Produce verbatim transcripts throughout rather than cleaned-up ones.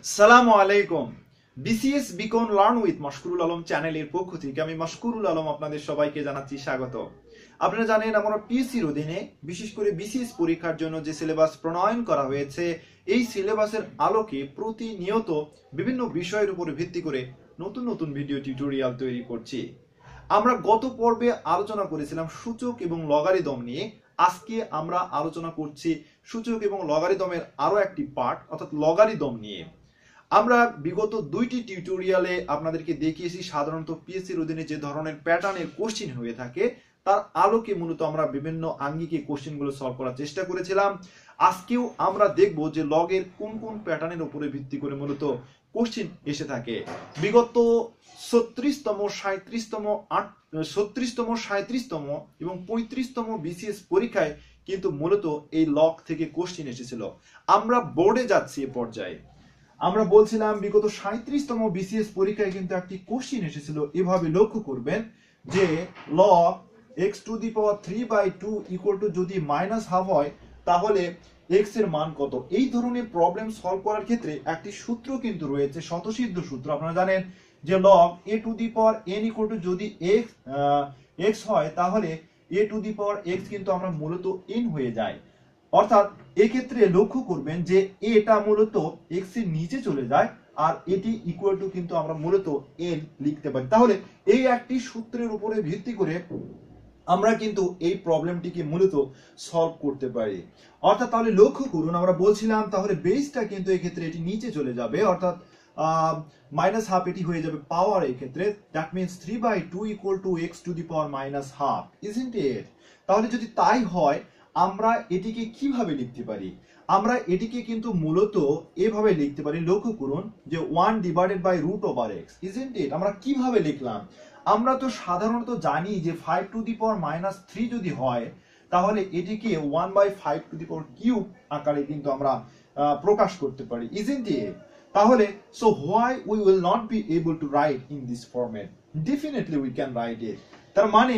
Assalamualaikum. B C S Become Learn with Maskurul Alam channel এর পক্ষ থেকে আমি মাসকুরুল আলম আপনাদের সবাইকে জানাচ্ছি স্বাগত। আপনারা জানেন আমরা পিসির অধীনে বিশেষ করে B C S পরীক্ষার জন্য যে সিলেবাস প্রণয়ন করা হয়েছে এই সিলেবাসের আলোকে প্রতিনিয়ত বিভিন্ন বিষয়ের উপর ভিত্তি করে নতুন নতুন ভিডিও টিউটোরিয়াল তৈরি করছি। আমরা গত পর্বে আলোচনা করেছিলাম সূচক এবং লগারিদম নিয়ে। আজকে আমরা আলোচনা করছি সূচক এবং লগারিদমের আরো একটি পার্ট অর্থাৎ লগারিদম নিয়ে। আমরা বিগত দুইটি টিউটোরিয়ালে আপনাদেরকে দেখিয়েছি সাধারণত পিএসসির অধীনে যে ধরনের প্যাটার্নের কোশ্চেন হয়ে থাকে তার আলোকে মূলত আমরা বিভিন্ন আঙ্গিকে কোশ্চেনগুলো সলভ করার চেষ্টা করেছিলাম। আজকেও আমরা দেখব যে লগের কোন কোন প্যাটার্নের উপরে ভিত্তি করে মূলত কোশ্চেন এসে থাকে। বিগত ছত্রিশতম সাঁত্রিশতম আট ছত্রিশতম সাঁত্রিশতম এবং পঁয়ত্রিশতম বিসিএস পরীক্ষায় কিন্তু মূলত এই লগ থেকে কোশ্চেন এসেছিল। আমরা বোর্ডে যাচ্ছি এ পর্যায়ে। আমরা বলছিলাম বিগত সাঁত্রিশতম বিসিএস পরীক্ষায় কিন্তু একটি কোশ্চেন এসেছিল, এভাবে লক্ষ্য করবেন যে log x to the power three by two equal to যদি মাইনাস হাফ হয় তাহলে x এর মান কত। এই ধরনের প্রবলেম সলভ করার ক্ষেত্রে একটি সূত্র কিন্তু রয়েছে, শতসিদ্ধ সূত্র। আপনারা জানেন যে log a to the power n equal to যদি x x হয় তাহলে a to the power x কিন্তু আমরা মূলত n হয়ে যায়। অর্থাৎ এই ক্ষেত্রে লক্ষ্য করবেন যে এটা মূলত x এর নিচে চলে যায় আর এটি ইকুয়াল টু কিন্তু আমরা মূলত n লিখতে পারি। তাহলে এই একটি সূত্রের উপরে ভিত্তি করে আমরা কিন্তু এই প্রবলেমটিকে মূলত সলভ করতে পারি। অর্থাৎ তাহলে লক্ষ্য করুন আমরা বলছিলাম তাহলে বেসটা কিন্তু এই ক্ষেত্রে এটি নিচে চলে যাবে অর্থাৎ মাইনাস হাফ এটি হয়ে যাবে পাওয়ার। এই ক্ষেত্রে that means three by two equal to x to the power minus half, isn't it? তাহলে যদি তাই হয় আমরা এটিকে কিভাবে লিখতে পারি? আমরা এটিকে কিন্তু মূলত এভাবে লিখতে পারি, লক্ষ্য করুন যে one divided by root over x, isn't it? আমরা কিভাবে লিখলাম? আমরা তো সাধারণত জানি যে five to the power minus three যদি হয় তাহলে এটিকে one by five to the power cube আকারে কিন্তু আমরা প্রকাশ করতে পারি, ইজন্ট ইট? তাহলে so why we will not be able to write in this format? Definitely we can write it. তার মানে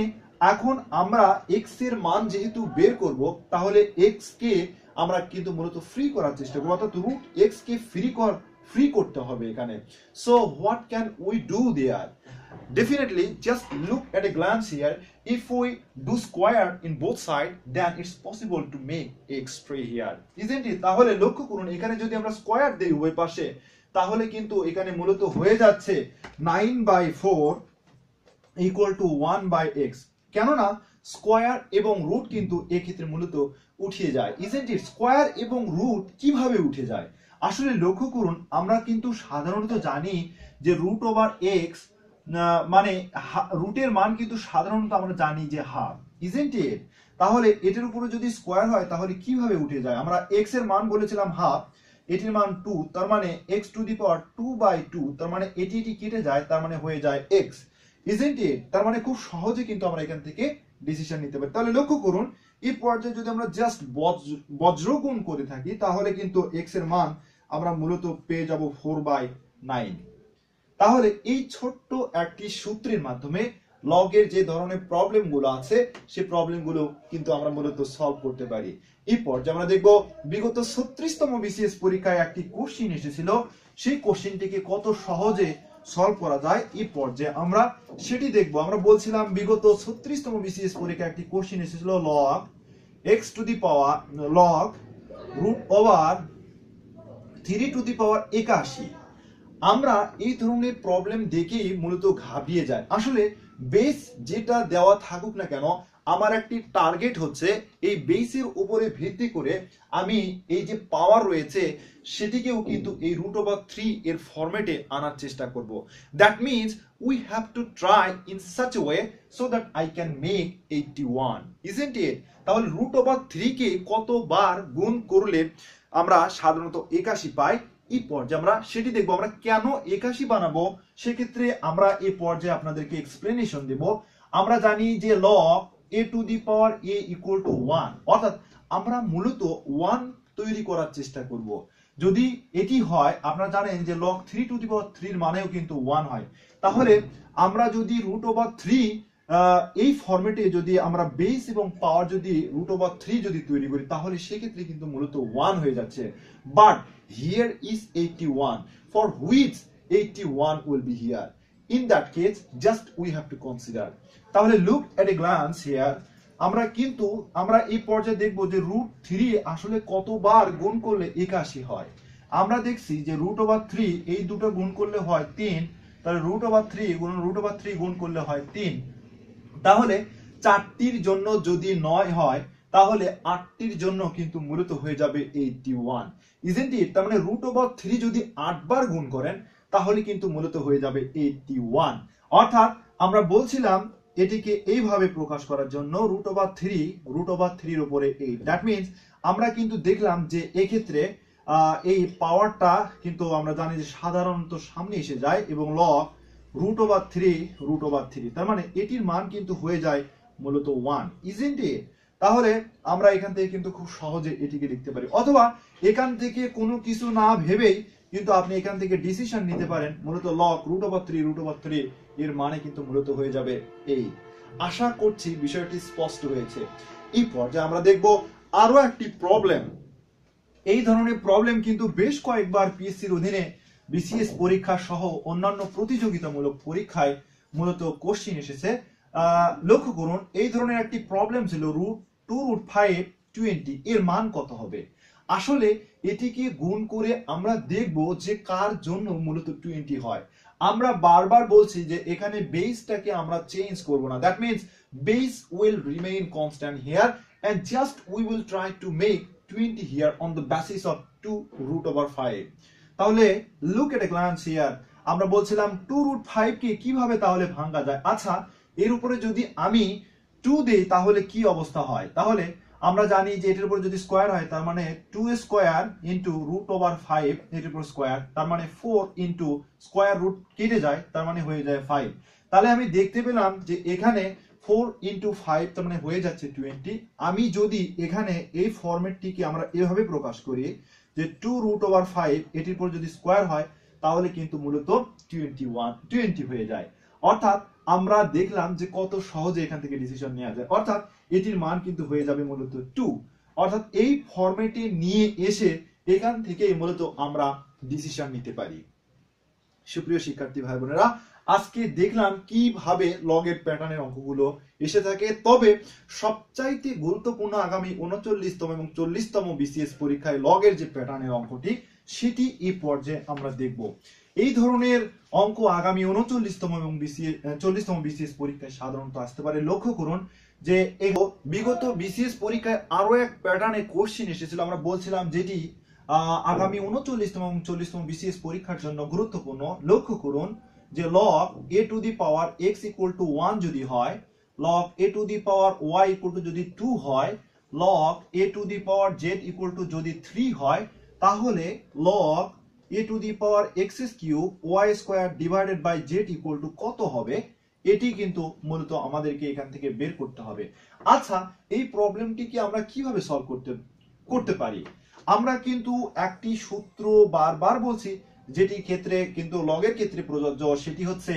এখন আমরা x এর মান যেহেতু বের করব তাহলে x কে আমরা কিন্তু মূলত ফ্রি করার চেষ্টা করব, অর্থাৎ রুট x কে ফ্রি কর ফ্রি করতে হবে এখানে। So what can we do there? Definitely just look at a glance here, if we do square in both side then it's possible to make x free here, isn't it? তাহলে লক্ষ্য করুন এখানে যদি আমরা square দেই উভয় পাশে তাহলে কিন্তু এখানে মূলত হয়ে যাচ্ছে nine by four equal to one by x. কেননা স্কোয়ার এবং রুট কিন্তু এক্ষেত্রে মূলত উঠে যায়, ইজন্ট ইট? স্কোয়ার এবং রুট কিভাবে উঠে যায়? আসলে লক্ষ্য করুন আমরা কিন্তু সাধারণত জানি যে রুট ওভার এক্স মানে রুটের মান কিন্তু সাধারণত আমরা জানি যে হাফ, ইজন্ট ইট? তাহলে এটার উপরে যদি স্কোয়ার হয় তাহলে কিভাবে উঠে যায়? আমরা এক্স এর মান বলেছিলাম হাফ, এটির মান টু, তার মানে x to the power two by two, তার মানে এটি এটি কেটে যায়, তার মানে হয়ে যায় এক্স, ইজন্ট ইট? তার মানে খুব সহজে কিন্তু আমরা এখান থেকে ডিসিশন নিতে পারি। তাহলে লক্ষ্য করুন এই পর্যায়ে যদি আমরা জাস্ট বজ্রগুণ করে থাকি তাহলে কিন্তু x এর মান আমরা মূলত পেয়ে যাব ফোর বাই নাইন। তাহলে এই ছোট্ট একটি সূত্রের মাধ্যমে লগের যে ধরনের প্রবলেমগুলো আছে সেই প্রবলেমগুলো কিন্তু আমরা মূলত সলভ করতে পারি। এই পর্যায়ে আমরা দেখব বিগত ছত্রিশতম বিসিএস পরীক্ষায় একটি কোশ্চেন এসেছিল, সেই কোশ্চেনটিকে কত সহজে সলভ করা যায় এই পর্যায়ে আমরা সেটি দেখব। আমরা বলছিলাম বিগত ছত্রিশতম বিসিএস পরীক্ষায় একটি কোশ্চেন এসেছিল log x to the power log root over three to the power একাশি। আমরা এই ধরনের প্রবলেম দেখেই মূলত ঘাবড়িয়ে যায়। আসলে বেস যেটা দেওয়া থাকুক না কেন আমার একটি টার্গেট হচ্ছে এই বেসের উপরে ভিত্তি করে আমি এই যে পাওয়ার রয়েছে সেটিকেও কিন্তু এই রুট ওভার থ্রি এর ফরম্যাটে আনার চেষ্টা করব। That means we have to try in such way so that I can make eighty one, isn't it? তাহলে রুট ওভার থ্রিকে কতবার গুণ করলে আমরা সাধারণত একাশি পাই এই পর্যায়ে আমরা সেটি দেখবো। আমরা কেন একাশি বানাবো সেক্ষেত্রে আমরা এই পর্যায়ে আপনাদেরকে এক্সপ্লেনেশন দেব। আমরা জানি যে log a to the power a equal to one, অর্থাৎ আমরা মূলত ওয়ান তৈরি করার চেষ্টা করব। যদি এটি হয় আপনারা জানেন যে log three to the power three এর মানেও কিন্তু ওয়ান হয়, তাহলে আমরা যদি root over থ্রি এই ফরম্যাটে যদি আমরা বেস এবং পাওয়ার যদি √3 যদি তৈরি করি তাহলে সেই ক্ষেত্রে কিন্তু মূলত one হয়ে যাচ্ছে but here is eighty-one for which eighty-one will be here in that case just we have to consider তাহলে look at a glance here আমরা কিন্তু আমরা এই পর্যায়ে দেখব যে √3 আসলে কতবার গুণ করলে eighty-one হয় আমরা দেখছি যে √3 এই দুটো গুণ করলে হয় three তাহলে √3 গুণ √3 গুণ করলে হয় three তাহলে চারটির জন্য যদি নয় হয় তাহলে আটটির জন্য কিন্তু মূলত হয়ে যাবে eighty-one isn't it তার মানে √3 যদি eight বার গুণ করেন তাহলে কিন্তু মূলত হয়ে যাবে eighty-one অর্থাৎ আমরা বলছিলাম এটিকে এইভাবে প্রকাশ করার জন্য √3 √3 এর উপরে eight that means আমরা কিন্তু দেখলাম যে এই ক্ষেত্রে এই পাওয়ারটা কিন্তু আমরা জানি যে সাধারণত সামনে এসে যায় এবং log root over three root over three তার মানে এটির মান কিন্তু হয়ে যায় মূলত one isn't it তাহলে আমরা এখান থেকে কিন্তু খুব সহজে এটিকে লিখতে পারি অথবা এখান থেকে কোনো কিছু না ভেবেই কিন্তু আপনি এখান থেকে ডিসিশন নিতে পারেন মূলত log root over three root over three এর মানে কিন্তু মূলত হয়ে যাবে eight আশা করছি বিষয়টি স্পষ্ট হয়েছে এই পর্যায়ে আমরা দেখব আরো একটি প্রবলেম এই ধরনের প্রবলেম কিন্তু বেশ কয়েকবার পিএসসির অধীনে BCS পরীক্ষা সহ অন্যান্য প্রতিযোগিতামূলক পরীক্ষায় মূলত কোশ্চেন এসেছে লক্ষ্য করুন এই ধরনের একটি প্রবলেম ছিল √two√five twenty এর মান কত হবে আসলে এটিকে গুণ করে আমরা দেখব যে কার জন্য মূলত twenty হয় আমরা বারবার বলছি যে এখানে বেসটাকে আমরা চেঞ্জ করব না that means base will remain constant here and just we will try to make twenty here on the basis of two root over five তাহলে look at a glance here আমরা বলছিলাম two root five কে কিভাবে তাহলে ভাঙা যায় আচ্ছা এর উপরে যদি আমি two দেই তাহলে কি অবস্থা হয় তাহলে আমরা জানি যে এটার উপরে যদি স্কয়ার হয় তার মানে two square into root over five এর উপর স্কয়ার তার মানে four into square root কেটে যায় তার মানে হয়ে যায় five তাহলে আমি দেখতে পেলাম যে এখানে four into five তার মানে হয়ে যাচ্ছে twenty আমি যদি এখানে এই ফরম্যাটটিকে আমরা এভাবে প্রকাশ করি যে two root over five এটির পর যদি স্কয়ার হয় তাহলে কিন্তু মূলত twenty-one twenty হয়ে যায় অর্থাৎ আমরা দেখলাম যে কত সহজে এখান থেকে ডিসিশন নেওয়া যায় অর্থাৎ এটির মান কিন্তু হয়ে যাবে মূলত two অর্থাৎ এই ফরম্যাটে নিয়ে এসে এখান থেকে মূলত আমরা ডিসিশন নিতে পারি সুপ্রিয় শিক্ষার্থী ভাই বোনেরা আজকে দেখলাম কিভাবে লগ এর প্যাটার্নের অঙ্কগুলো এসে থাকে তবে সবচাইতে গুরুত্বপূর্ণ আগামী ঊনচল্লিশ তম এবং চল্লিশ তম বিসিএস পরীক্ষায় লগ এর যে প্যাটার্নের অঙ্কটি সেটি এই পর্যায়ে আমরা দেখব এই ধরনের অঙ্ক আগামী ঊনচল্লিশ তম এবং বিসিএস চল্লিশ তম বিসিএস পরীক্ষায় সাধারণত আসতে পারে লক্ষ্য করুন যে এই বিগত বিসিএস পরীক্ষায় আরো এক প্যাটার্নে কোশ্চেন এসেছিল আমরা বলছিলাম যেটি আগামী ঊনচল্লিশ তম এবং চল্লিশ তম বিসিএস পরীক্ষার জন্য গুরুত্বপূর্ণ লক্ষ্য করুন যে log a to the power x equal to one যদি হয় log a to the power y equal to যদি two হয় log a to the power z equal to যদি three হয় তাহলে log a to the power x cube y square divided by z equal to কত হবে এটি কিন্তু মূলত আমাদেরকে এখান থেকে বের করতে হবে আচ্ছা এই প্রবলেমটি কি আমরা কিভাবে সলভ করতে করতে পারি আমরা কিন্তু একটি সূত্র বারবার বলছি যেটি ক্ষেত্রে কিন্তু log এর ক্ষেত্রে প্রযোজ্য সেটি হচ্ছে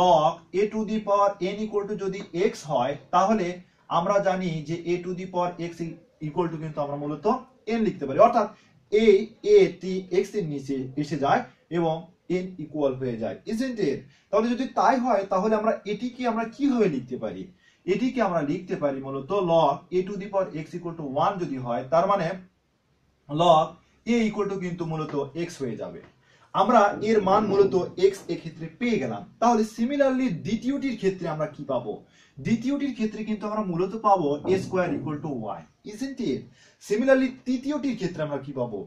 log a to the power n equal to যদি x হয় তাহলে আমরা জানি যে a to the power x equal to কিন্তু আমরা মূলত n লিখতে পারি অর্থাৎ a a t x এর নিচে এসে যায় এবং n ইকুয়াল হয়ে যায় isn't it তাহলে যদি তাই হয় তাহলে আমরা এটি কি আমরা কিভাবে লিখতে পারি এটি কি আমরা লিখতে পারি মূলত log a to the power x equal to one যদি হয় তার মানে log a equal to কিন্তু মূলত x হয়ে যাবে আমরা এর মান মূলত x এর ক্ষেত্রে পেয়ে গেলাম তাহলে সিমিলারলি দ্বিতীয়টির ক্ষেত্রে আমরা কি পাবো দ্বিতীয়টির ক্ষেত্রে কিন্তু আমরা মূলত পাবো a square equal to y isn't it similarly তৃতীয়টির ক্ষেত্রে আমরা কি পাবো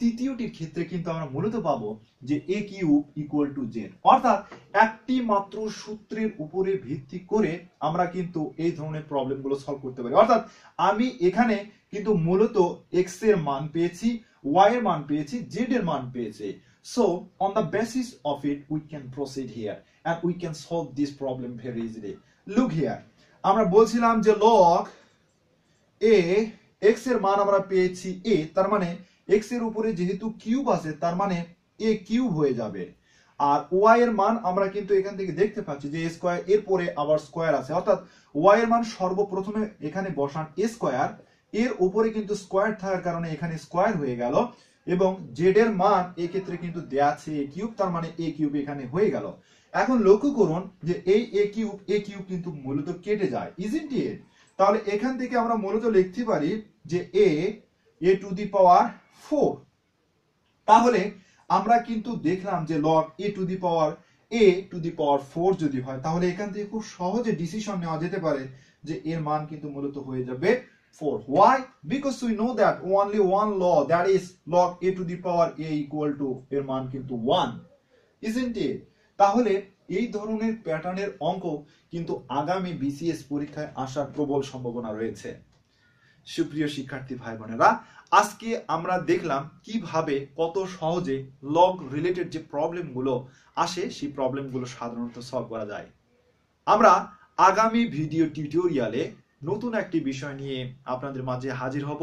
তৃতীয়টির ক্ষেত্রে কিন্তু আমরা মূলত পাবো যে a cube equal to z অর্থাৎ একটি মাত্র সূত্রের উপরে ভিত্তি করে আমরা কিন্তু এই ধরনের প্রবলেমগুলো সলভ করতে পারি অর্থাৎ আমি এখানে কিন্তু মূলত x এর মান পেয়েছি y এর মান পেয়েছি z এর মান পেয়েছি So, on the basis of it, we can proceed here and we can solve this problem very easily. Look here. আমরা বলছিলাম যে log a x এর মান আমরা পেয়েছি a তার মানে x এর উপরে যেহেতু কিউব আছে তার মানে a কিউব হয়ে যাবে আর ওয়াই এর মান আমরা কিন্তু এখান থেকে দেখতে পাচ্ছি যে স্কয়ার এর পরে আবার স্কয়ার আছে, অর্থাৎ ওয়াই এর মান সর্বপ্রথমে এখানে বসান স্কয়ার, এর উপরে কিন্তু স্কয়ার থাকার কারণে এখানে স্কয়ার হয়ে গেল, এবং জেড এর মান এই ক্ষেত্রে কিন্তু দেয়া আছে এ কিউব, তার মানে এ কিউব এখানে হয়ে গেল। এখন লক্ষ্য করুন যে এই এ কিউব এ কিউব কিন্তু মূলত কেটে যায়, ইজেন্ট ইট? তাহলে এখান থেকে আমরা মূলত লিখতে পারি যে এ এ টু দি পাওয়ার ফোর। তাহলে আমরা কিন্তু দেখলাম যে log a to the power a to the power four যদি হয় তাহলে এখান থেকে খুব সহজে ডিসিশন নেওয়া যেতে পারে যে এর মান কিন্তু মূলত হয়ে যাবে four. Why? Because we know that only one law, that is log a to the power a equal to এর মান কিন্তু one, isn't it? তাহলে এই ধরনের প্যাটার্নের অঙ্ক কিন্তু আগামী বিসিএস পরীক্ষায় আসার প্রবল সম্ভাবনা রয়েছে। সুপ্রিয় শিক্ষার্থী ভাই বোনেরা, আজকে আমরা দেখলাম কিভাবে কত সহজে লগ রিলেটেড যে প্রবলেমগুলো আসে সেই প্রবলেমগুলো সাধারণত সলভ করা যায়। আমরা আগামী ভিডিও টিউটোরিয়ালে নতুন একটি বিষয় নিয়ে আপনাদের মাঝে হাজির হব।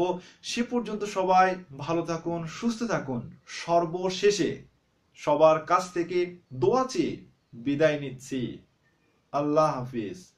সে পর্যন্ত সবাই ভালো থাকুন, সুস্থ থাকুন। সর্বশেষে সবার কাছ থেকে দোয়া চেয়ে বিদায় নিচ্ছি। আল্লাহ হাফিজ।